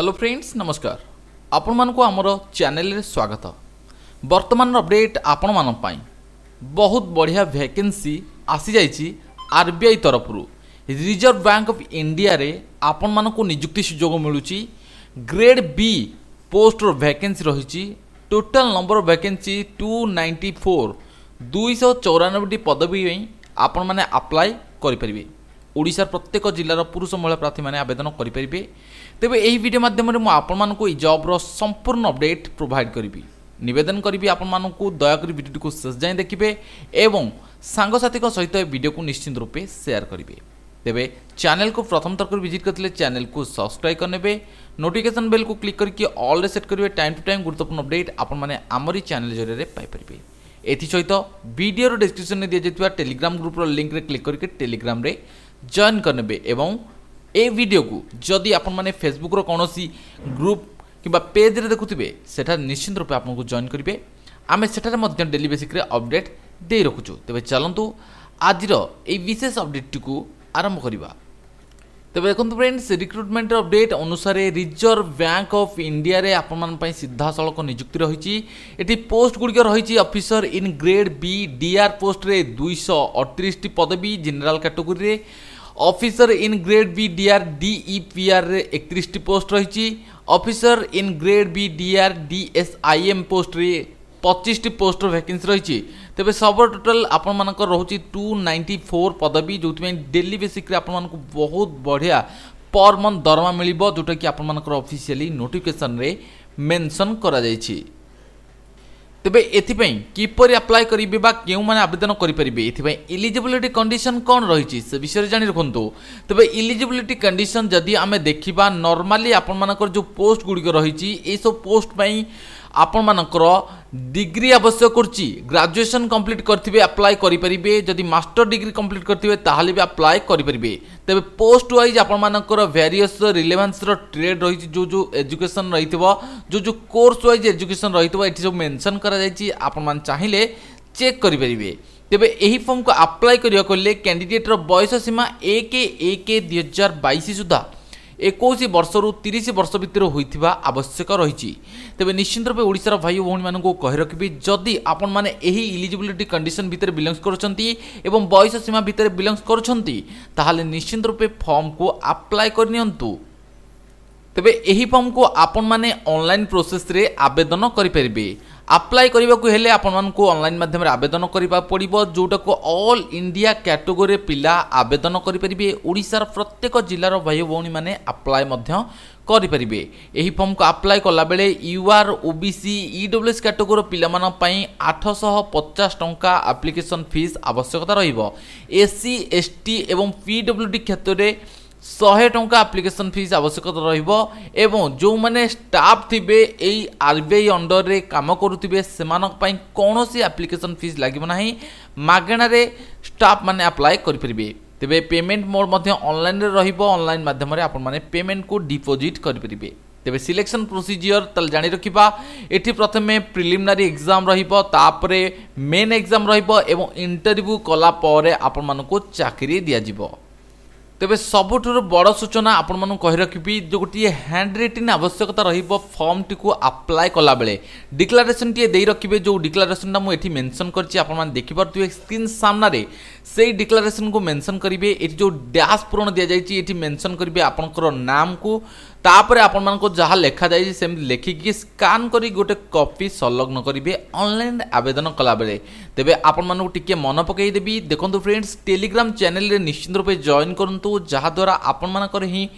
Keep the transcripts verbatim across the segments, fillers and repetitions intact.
Hello friends नमस्कार आपण मानकु आमर चैनल रे स्वागत। वर्तमान अपडेट आपण मानन पाई बहुत बढ़िया वैकेंसी आसी जाईची आरबीआई तरफ रु। रिजर्व बैंक ऑफ इंडिया रे आपण मानकु नियुक्ति सुयोग मिलुची। ग्रेड बी पोस्ट रो वैकेंसी रहिची। टोटल नंबर वैकेंसी दो सौ चौरानवे दो सौ चौरानवे पदवी में आपण माने अप्लाई करि परिबे। ओडिशा प्रत्येक जिलार पुरुष महिला प्रार्थी मैंने आवेदन करें। तेब यही वीडियो मध्यम मुझे जॉब संपूर्ण अपडेट प्रोवाइड करी नवेदन करी आपको दयाकोरी वीडियो को शेष जाए देखिए एवं सांगसाथी सहित वीडियो को निश्चिंत रूपे शेयर करेंगे। तेबे चैनल को प्रथम थर कर विजिट करते चैनल को सब्सक्राइब करने नोटिफिकेशन बेल को क्लिक करके ऑल रे सेट करेंगे। टाइम टू टाइम गुरुत्वपूर्ण अपडेट आपमरी चैनल जरिए पाइपर। एथिसहित वीडियो डिस्क्रिप्शन में दि जाता टेलीग्राम ग्रुप लिंक रे क्लिक करके टेलीग्राम रे जॉइन करने एवं ए वीडियो को जदि आपण माने फेसबुक रो कौन ग्रुप किबा पेज रे देखुथिबे सेटा निश्चिंत रूपे आपनको जॉइन करिवे। आमे सेटा मध्य डेली बेसिक रे अपडेट दे रखुछु। तबे चलंतु आज रो ए विशेष अपडेट टिकु आरंभ करिबा। तबे देखंतु फ्रेंड्स रिक्रुटमेंट अपडेट अनुसार रिजर्व बैंक ऑफ इंडिया रे आपण मान पई सीधा सड़क नियुक्ति रहिची। एठी पोस्ट गुड के रहिची officer in grade B DR post रे दो सौ अड़तीस टी पदवी जनरल कैटेगरी रे। Officer in grade B DR DEPR रे इकतीस टी पोस्ट रहिची। Officer in grade B DR DSIM post रे पच्चीस टी पोस्ट वैकेंसी रही। तेज सब टोटाल आपण मान रोचे दो सौ चौरानवे पदवी जो डेली बेसिक को बहुत बढ़िया पर मंथ दरमा मिल जोटा कि आपण मान ऑफिशियली नोटिफिकेशन रे मेंशन करा जायछि। तेबे एथिपई किपर अप्लाई करिबे बा केउ माने आवेदन करि परिबे एथिपई एलिजिबिलिटी कंडीशन कोन रहिछि से विषय जानि रखंतु। तेबे एलिजिबिलिटी कंडीशन जदि आमे देखिबा नॉर्मली आपण मानकर जो पोस्ट गुडी को रहिछि ए सब पोस्ट पई आपण मानकर डिग्री आवश्यक करछि। ग्रेजुएशन कंप्लीट करथिबे अप्लाई करि परिबे। जदि मास्टर डिग्री कंप्लीट करथिबे ताहाले भी अप्लाई करि परिबे। तेबे पोस्ट वाइज आपण मानकर वेरियस रिलेवेंस रो ट्रेड रहिछि जो जो एजुकेशन रहितबो जो जो कोर्स वाइज एजुकेशन रहितबो एथि सब मेंशन करा जायछि। आपण मान चाहिले चेक करि परिबे। तेबे एही फॉर्म को अप्लाई करिया कोले कैंडिडेट रो बयस सीमा एक एक दो हज़ार बाईस सुद्धा इक्कीस वर्ष रु तीस वर्ष भितर होइथिबा आवश्यक रहिछि। तेबे निश्चिंत रूपे ओडिसा रा भाई भौणी मानको कहि रखिबे जदि आपण माने एही एलिजिबिलिटी कंडीशन भितर बिलोंग्स करछंती एवं बयस सीमा भितर बिलोंग्स करछंती ताहाले निश्चिंत रूपे फॉर्म को अप्लाई करनियंतु। तेबे एही फॉर्म को आपण माने ऑनलाइन प्रोसेस रे आवेदन करि परिबे। अप्लाई करने को हेले आपण मानकु ऑनलाइन माध्यम आवेदन करने पड़ो जोटा को ऑल इंडिया कैटेगरी पिला आवेदन करेंगे। ओडिशार प्रत्येक जिलार भाई भौणी माने अप्लाई मध्य करेंगे। यही फॉर्म को अप्लाई कला बेले यूआर ओबीसी ईडब्ल्यूएस कैटेगरी पिला आठशह पचास टंका एप्लिकेशन फीस आवश्यकता रहिबो। एससी एसटी एवं पीडब्ल्यूडी क्षेत्र में सौ टंका एप्लिकेशन फीस आवश्यकता रहिबो एवं जो माने स्टाफ थिबे एई आरबीआई अंडर रे काम करूथिबे सेमानक पई कोनोसी एप्लिकेशन फीस लागिबो नाही। मागणा रे स्टाफ माने अप्लाई करि परिबे। तेबे पेमेंट मोड मध्ये ऑनलाइन रे रहिबो। ऑनलाइन माध्यम रे आपण माने पेमेंट को डिपॉजिट करि परिबे। तेबे सिलेक्शन प्रोसीजर तल जानि रखिबा। एठी प्रथमे प्रिलिमिनरी एग्जाम रहिबो तापरे मेन एग्जाम रहिबो एवं इंटरव्यू कला परे आपण मानको चाकरी दिया जिवो। तेबे सबुठु बड़ सूचना आपण मानू कहि रखिबी जो गोटे हैंड रिटन आवश्यकता रहिबो फॉर्म टी को अप्लाई कला बेले। डिक्लेरेशन टी देई रखिबे जो डिक्लेरेशन मु एठी मेंशन करछि आपण मान देखि परतु स्क्रीन सामना रे सेही डिक्लेरेशन को मेंशन करिवे। एठी जो डैश पूर्ण दिया जायछि एठी मेंशन करिवे आपनकर नाम को तापरे आपण मान को जहा लेखा जायछि सेम लेखि कि स्कैन करी गोटे कॉपी संलग्न करिवे ऑनलाइन आवेदन कला बेले। तेबे आपण मानू टिके मन पकेई देबी। देखंतु फ्रेंड्स टेलीग्राम चैनल रे निश्चिंत रूपे जॉइन करंतु जहाँ द्वारा आपण मानकर ही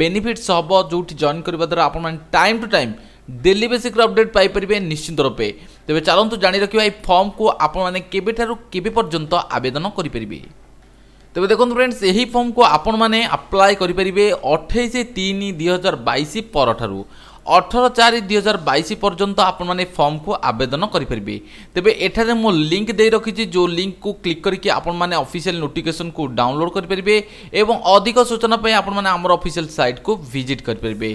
बेनिफिट्स हम जो जॉइन करने द्वारा आपण माने time to time daily basic update पाई परिबे निश्चिंत रूपे। तेबे चलंतु जानि रखिबा ए फॉर्म को आपण माने केबे ठारू केबे पर्यंत आवेदन करि परिबे। तेबे देखंतु फ्रेंड्स एही फॉर्म को आपण माने अप्लाई करि परिबे अट्ठाईस तीन दो हज़ार बाईस पर ठारू अठारह चार दुई हजार बैश पर्यंत आपण माने फॉर्म को आवेदन करेंगे। तेबे एठारे मो लिंक दे रखी जो लिंक को क्लिक करके आपण माने ऑफिशियल नोटिफिकेशन को डाउनलोड करेंगे एवं अधिक सूचना पे आपण माने हमर ऑफिशियल साइट को विजिट करेंगे।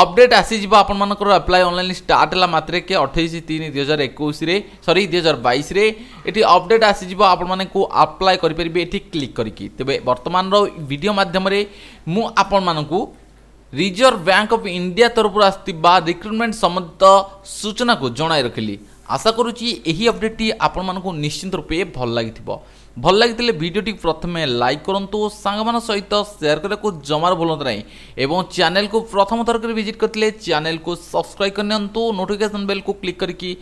अपडेट आसी जिबा आपण मानकर अप्लाई ऑनलाइन स्टार्ट हला मात्र के अट्ठाईस तीन दो हज़ार इक्कीस रे सॉरी दो हज़ार बाईस रे एठी अपडेट आसी जिबा आपण माने को अप्लाई करेंगे एठी क्लिक करके। तेबे वर्तमान रो वीडियो माध्यम रे मु आपण मानकू रिजर्व बैंक ऑफ इंडिया तरफ आसवा रिक्रुटमेंट संबंधित सूचना को जनाई रखिली। आशा करुच्ची यही अपडेट टी आपण मानकु निश्चिंत रूपे भल लागिथिबो। भल लागितले भिडियोटी प्रथमे लाइक करंतु, सांगमान सहित शेयर करे को जमार भूलंत नाही एवं चैनल को प्रथम थर कर विजिट करथिले चैनल को सब्सक्राइब करनंतु, नोटिफिकेशन बेल को क्लिक करकी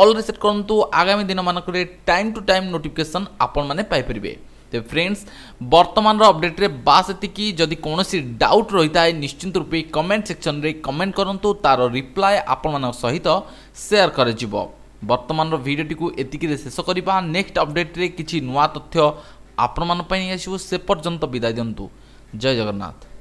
ऑल रिसेट करंतु। आगामी दिन मानकरे टाइम टू टाइम नोटिफिकेशन आपण माने पाई परिबे। तो फ्रेंड्स बर्तमान अपडेट रे बास एतिकी, जदि कौन सी डाउट रही है निश्चिंत रूपे कमेंट सेक्शन रे कमेंट करंतु, तार रिप्लाय आपण मान सहित शेयर करे जिवो। वर्तमान वीडियो टीकु एतिकी शेष करवा। नेक्स्ट अपडेट रे किछि नुआ तथ्य आपण मान पई आसीबो। से पर्यंत विदाय दिंतु। जय जगन्नाथ।